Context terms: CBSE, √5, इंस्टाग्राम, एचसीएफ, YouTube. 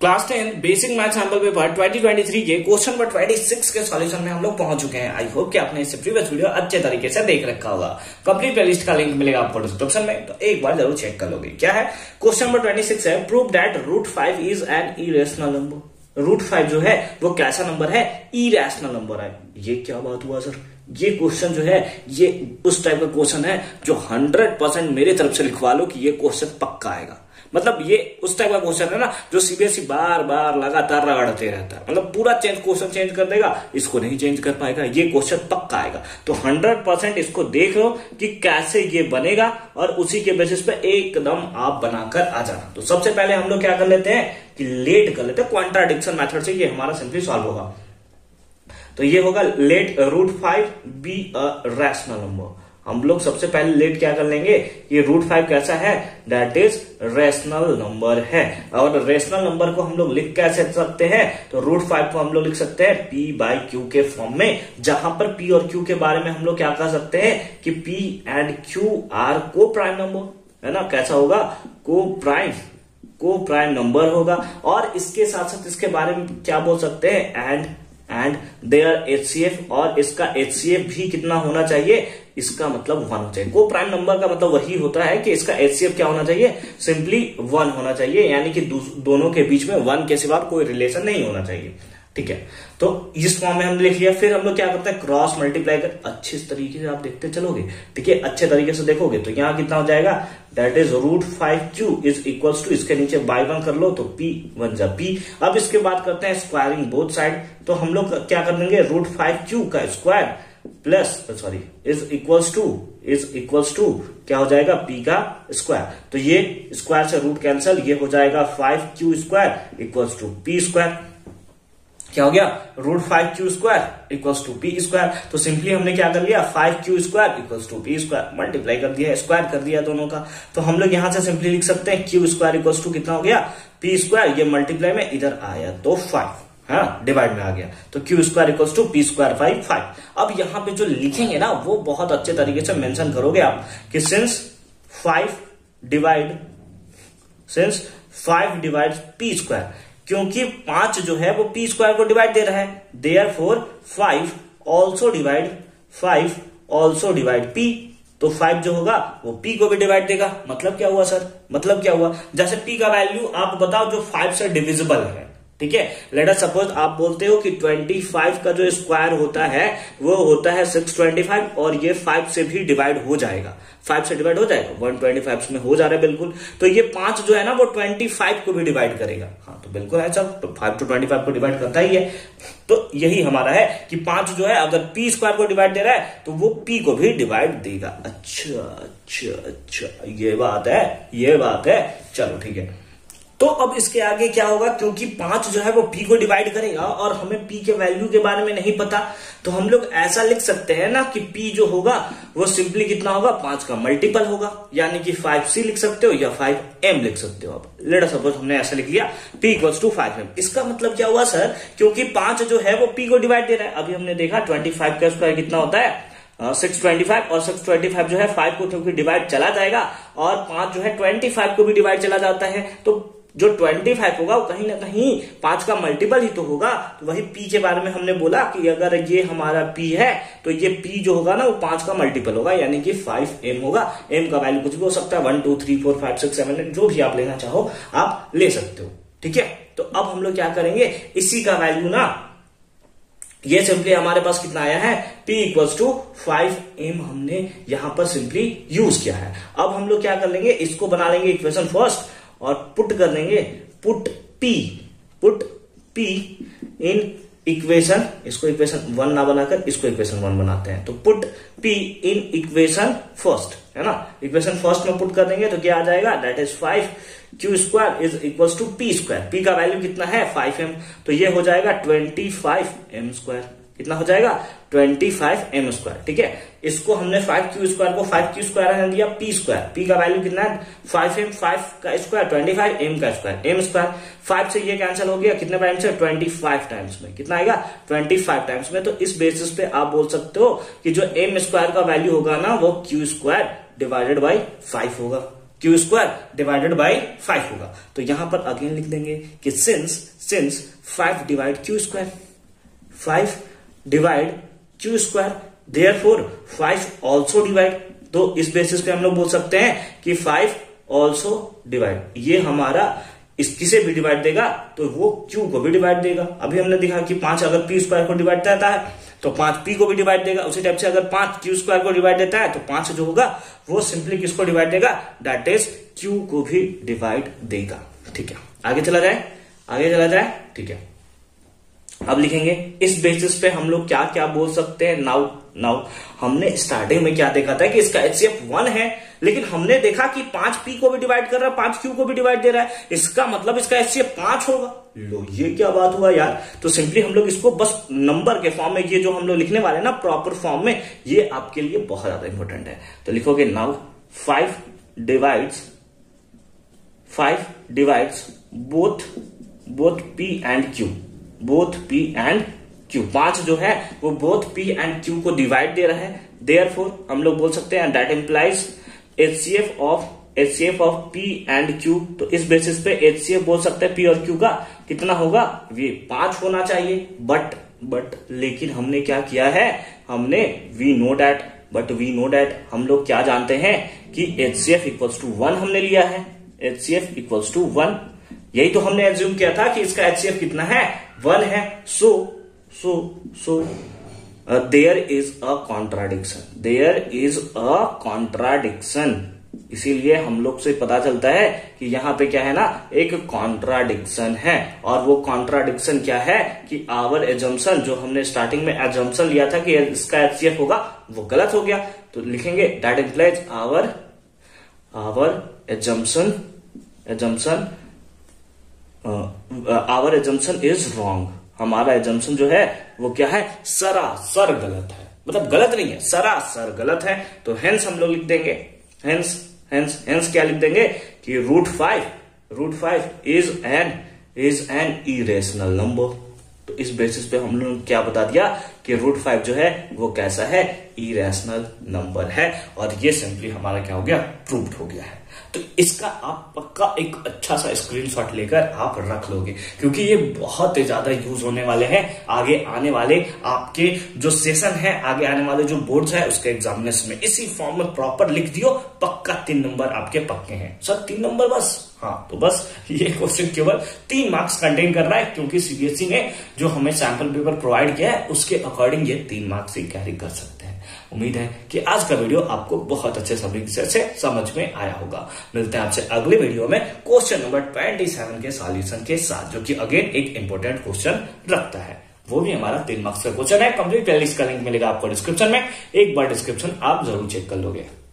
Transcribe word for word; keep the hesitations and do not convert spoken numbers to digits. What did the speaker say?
Class ten basic maths sample paper twenty twenty three के question number छब्बीस के solution में हम लोग पहुंच चुके हैं। आई होप कि आपने इससे प्रीवियस वीडियो अच्छे तरीके से देख रखा होगा। कंप्लीट प्लेलिस्ट का लिंक मिलेगा आपको डिस्क्रिप्शन में, तो एक बार जरूर चेक कर लोगे। क्या है क्वेश्चन नंबर छब्बीस है, prove that root five is an irrational number. Root five जो है वो कैसा नंबर है? इरेशनल नंबर है। ये क्या बात हुआ सर? ये क्वेश्चन जो है ये उस टाइप का क्वेश्चन है जो हंड्रेड परसेंट मेरे तरफ से लिखवा लो कि ये क्वेश्चन पक्का आएगा। मतलब ये उस टाइप का क्वेश्चन है ना जो सीबीएसई बार बार लगातार रगड़ते रहता है। मतलब पूरा चेंज क्वेश्चन चेंज कर देगा, इसको नहीं चेंज कर पाएगा, ये क्वेश्चन पक्का आएगा। तो हंड्रेड परसेंट इसको देख लो कि कैसे ये बनेगा और उसी के बेसिस पे एकदम आप बनाकर आ जाना। तो सबसे पहले हम लोग क्या कर लेते हैं कि लेट कर लेते हैं कॉन्ट्राडिक्शन मेथड से। ये हमारा सिंपली सॉल्व होगा, तो ये होगा let root five be a rational number. हम लोग सबसे पहले लेट क्या कर लेंगे, ये रूट फाइव कैसा है? दैट इज रेशनल नंबर है। और रेशनल नंबर को हम लोग लिख कैसे सकते हैं? तो रूट फाइव को हम लोग लिख सकते हैं पी बाई क्यू के फॉर्म में, जहां पर पी और क्यू के बारे में हम लोग क्या कह सकते हैं कि पी एंड क्यू आर को प्राइम नंबर है ना। कैसा होगा? को प्राइम को प्राइम नंबर होगा। और इसके साथ साथ इसके बारे में क्या बोल सकते हैं? And and there H C F. और इसका एच सी एफ भी कितना होना चाहिए? इसका मतलब वन होना चाहिए। को प्राइम नंबर का मतलब वही होता है कि इसका एच सी एफ क्या होना चाहिए? सिंपली वन होना चाहिए, यानी कि दोनों के बीच में वन के सिवा कोई रिलेशन नहीं होना चाहिए। ठीक है, तो इस फॉर्म में हमने लिख लिया। फिर हम लोग क्या करते हैं? क्रॉस मल्टीप्लाई कर अच्छे तरीके से आप देखते चलोगे। ठीक है, अच्छे तरीके से देखोगे तो यहाँ कितना हो जाएगा? That is root five Q is equal to, इसके नीचे बाई वन कर लो तो पी वन जा पी। अब इसके बाद करते हैं स्क्वायरिंग बोथ साइड, तो हम लोग क्या कर देंगे? रूट फाइव क्यू का square plus sorry is equals to is equals to क्या हो जाएगा? पी का स्क्वायर। तो ये स्क्वायर से रूट कैंसिल, ये हो जाएगा five Q square equals to P square. क्या हो गया? Root five Q square equals to P square. तो सिंपली हमने क्या कर लिया? Five Q square equals to P square multiply कर दिया, स्क्वायर कर दिया दोनों का। तो हम लोग यहां से सिंपली लिख सकते हैं क्यू स्क्वायर इक्वल्स टू कितना हो गया? P square. ये मल्टीप्लाई में इधर आया तो फाइव, हाँ, डिवाइड में आ गया तो Q square equals to P square by five. अब यहां पे जो लिखेंगे ना वो बहुत अच्छे तरीके से मेंशन करोगे आप कि since five divide since five divide P square, क्योंकि पांच जो है वो पी स्क्वायर को डिवाइड दे रहा है। Therefore five also divide five also divide P. तो फाइव जो होगा वो पी को भी डिवाइड देगा। मतलब क्या हुआ सर? मतलब क्या हुआ? जैसे पी का वैल्यू आप बताओ जो फाइव से डिविजिबल है। ठीक है, लेट अस सपोज आप बोलते हो कि पच्चीस का जो स्क्वायर होता है वो होता है छह सौ पच्चीस और ये पाँच से भी डिवाइड हो जाएगा, पाँच से डिवाइड हो जाएगा, एक सौ पच्चीस में हो जा रहा है बिल्कुल। तो ये पाँच जो है ना वो पच्चीस को भी डिवाइड करेगा। हाँ, तो बिल्कुल है सब, तो पाँच तो पच्चीस को डिवाइड करता ही है। तो यही हमारा है कि पाँच जो है अगर पी स्क्वायर को डिवाइड दे रहा है तो वो पी को भी डिवाइड देगा। अच्छा अच्छा अच्छा, ये बात है, ये बात है। चलो ठीक है, तो अब इसके आगे क्या होगा? क्योंकि पांच जो है वो पी को डिवाइड करेगा और हमें पी के वैल्यू के बारे में नहीं पता, तो हम लोग ऐसा लिख सकते हैं ना कि पी जो होगा वो सिंपली कितना होगा? पांच का मल्टीपल होगा, यानी कि फाइव सी लिख सकते हो या फाइव एम लिख सकते हो आप। लेट अस सपोज हमने ऐसा लिख लिया P equals to five M. इसका मतलब क्या हुआ सर? क्योंकि पांच जो है वो पी को डिवाइड दे रहा है। अभी हमने देखा ट्वेंटी फाइव का स्क्वायर कितना होता है? सिक्स ट्वेंटी फाइव और सिक्स ट्वेंटी फाइव जो है फाइव को क्योंकि डिवाइड चला जाएगा और पांच जो है ट्वेंटी फाइव को भी डिवाइड चला जाता है। तो जो पच्चीस होगा वो कहीं ना कहीं पांच का मल्टीपल ही तो होगा। तो वही पी के बारे में हमने बोला कि अगर ये हमारा पी है तो ये पी जो होगा ना वो पांच का मल्टीपल होगा, यानी कि फाइव एम होगा। एम का वैल्यू कुछ भी हो सकता है, one two three four five six seven eight, जो भी आप लेना चाहो आप ले सकते हो। ठीक है, तो अब हम लोग क्या करेंगे? इसी का वैल्यू ना ये सिंपली हमारे पास कितना आया है? P equals to five M हमने यहां पर सिंपली यूज किया है। अब हम लोग क्या कर लेंगे? इसको बना लेंगे इक्वेशन फर्स्ट और पुट कर देंगे put P put P in equation. इसको इक्वेशन वन ना बनाकर इसको इक्वेशन वन बनाते हैं। तो put P in equation first है ना, इक्वेशन फर्स्ट में पुट कर देंगे तो क्या आ जाएगा? That is five Q square is equal to P square. P का वैल्यू कितना है? Five M. तो ये हो जाएगा पच्चीस एम स्क्वायर। कितना हो जाएगा? पच्चीस एम स्क्वायर। ठीक है, इसको हमने फाइव क्यू स्क्वायर को फाइव क्यू स्क्वायर दिया पी स्क्वायर। पी का वैल्यू कितना है? फाइव एम, फाइव का स्क्वायर पच्चीस, m का स्क्वायर m स्क्वायर। फाइव से ये कैंसिल हो गया, कितने टाइम से? पच्चीस टाइम्स में। कितना आएगा? पच्चीस टाइम्स में। तो इस बेसिस पे आप बोल सकते हो कि जो m स्क्वायर का वैल्यू होगा ना वो Q square divided by five होगा। Q square divided by five होगा। तो यहां पर अगेन लिख देंगे कि since since five divide Q square, five divide Q square, therefore five also divide. तो इस बेसिस पे हम लोग बोल सकते हैं कि फाइव ऑल्सो डिवाइड, ये हमारा इसकी से भी डिवाइड देगा तो वो क्यू को भी डिवाइड देगा। अभी हमने देखा कि पांच अगर पी स्क्वायर को डिवाइड करता है तो पांच पी को भी डिवाइड देगा, उसी टाइप से अगर पांच क्यू स्क्वायर को डिवाइड देता है तो पांच जो होगा वो सिंपली किसको डिवाइड देगा, दैट इज क्यू को भी डिवाइड देगा। ठीक है, आगे चला जाए आगे चला जाए ठीक है। अब लिखेंगे इस बेसिस पे हम लोग क्या क्या बोल सकते हैं। नाउ नाउ हमने स्टार्टिंग में क्या देखा था कि इसका एचसीएफ वन है, लेकिन हमने देखा कि पांच पी को भी डिवाइड कर रहा है, पांच क्यू को भी डिवाइड दे रहा है, इसका मतलब इसका एचसीएफ पांच होगा। लो ये क्या बात हुआ यार। तो सिंपली हम लोग इसको बस नंबर के फॉर्म में, ये जो हम लोग लिखने वाले हैं ना प्रॉपर फॉर्म में, ये आपके लिए बहुत ज्यादा इंपॉर्टेंट है। तो लिखोगे now five divides five divides both both P and Q, both P and Q, पांच जो है वो बोथ पी एंड क्यू को डिवाइड दे रहा है। देयरफॉर हम लोग बोल सकते हैं that implies एचसीएफ of एचसीएफ of P and Q. तो इस बेसिस पे एचसीएफ बोल सकते हैं पी और क्यू का कितना होगा, ये पांच होना चाहिए। बट बट लेकिन हमने क्या किया है, हमने we know that but we know that हम लोग क्या जानते हैं कि एचसीएफ इक्वल्स टू वन हमने लिया है, एचसीएफ इक्वल्स टू वन। यही तो हमने एज्यूम किया था कि इसका एचसीएफ कितना है, वन है। So so so there is a contradiction, there is a contradiction. इसीलिए हम लोग से पता चलता है कि यहां पे क्या है ना, एक कॉन्ट्राडिक्शन है। और वो कॉन्ट्राडिक्शन क्या है कि आवर एजम्पशन, जो हमने स्टार्टिंग में एजम्पशन लिया था कि इसका एचसीएफ होगा, वो गलत हो गया। तो लिखेंगे that implies our our assumption assumption our assumption is wrong, हमारा एजम्पशन जो है वो क्या है, सरासर गलत है। मतलब गलत नहीं है, सरासर गलत है। तो हेंस हम लोग लिख देंगे, हेंस हेंस हेंस क्या लिख देंगे कि root five root five is an is an irrational number. तो इस बेसिस पे हम लोग क्या बता दिया कि रूट फाइव जो है वो कैसा है, इरेशनल नंबर है। और ये सिंपली हमारा क्या हो गया, प्रूव्ड हो गया है। तो इसका आप पक्का एक अच्छा सा स्क्रीनशॉट लेकर आप रख लोगे, क्योंकि ये बहुत ही ज्यादा यूज होने वाले हैं आगे आने वाले आपके जो सेशन है, आगे आने वाले जो बोर्ड्स है उसके एग्जामिनेशन में। इसी फॉर्म में प्रॉपर लिख दियो, पक्का तीन नंबर आपके पक्के हैं। सर तीन नंबर बस, हाँ तो बस ये क्वेश्चन केवल तीन मार्क्स कंटेन कर रहा है, क्योंकि सीबीएसई ने जो हमें सैंपल पेपर प्रोवाइड किया है उसके अकॉर्डिंग ये तीन मार्क्स ही कैरी कर सकते हैं। उम्मीद है कि आज का वीडियो आपको बहुत अच्छे तरीके से समझ में आया होगा। मिलते हैं आपसे अगले वीडियो में क्वेश्चन नंबर सत्ताईस के सॉल्यूशन के साथ, जो कि अगेन एक इंपॉर्टेंट क्वेश्चन रखता है। वो भी हमारा तीन मार्क्स का क्वेश्चन है। कंप्लीट प्लेलिस्ट का लिंक मिलेगा आपको डिस्क्रिप्शन में, एक बार डिस्क्रिप्शन आप जरूर चेक कर लोगे।